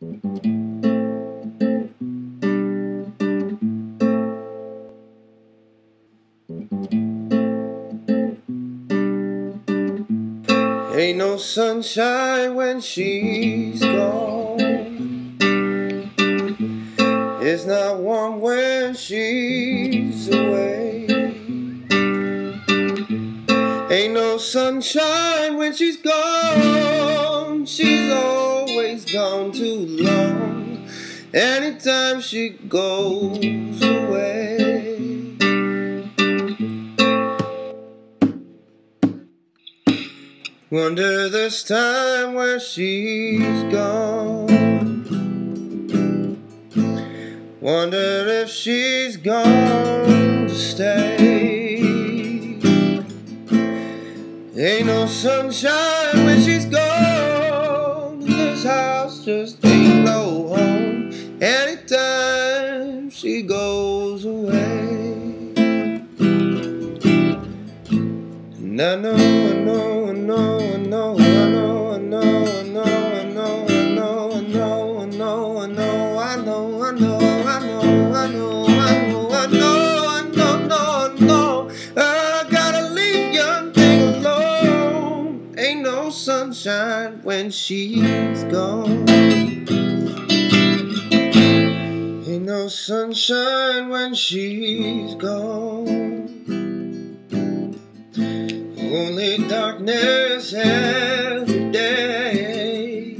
Ain't no sunshine when she's gone. It's not warm when she's away. Ain't no sunshine when she's gone. She's always gone too long. Anytime she goes away. Wonder this time where she's gone. Wonder if she's gone to stay. Ain't no sunshine when she's gone. This house just ain't no home. Anytime she goes away. And I know, I know, I know, I know, I know, I know, I know, I know, I know, I know, I know, I know, I know, I know, I know, I know, I know, I know. Sunshine when she's gone. Ain't no sunshine when she's gone. Only darkness every day.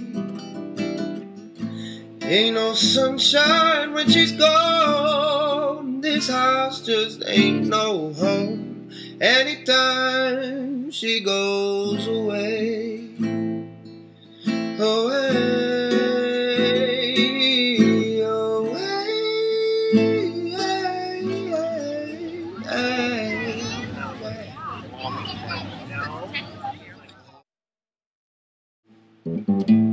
Ain't no sunshine when she's gone. This house just ain't no home. Anytime she goes away. Away, away, away, away, away.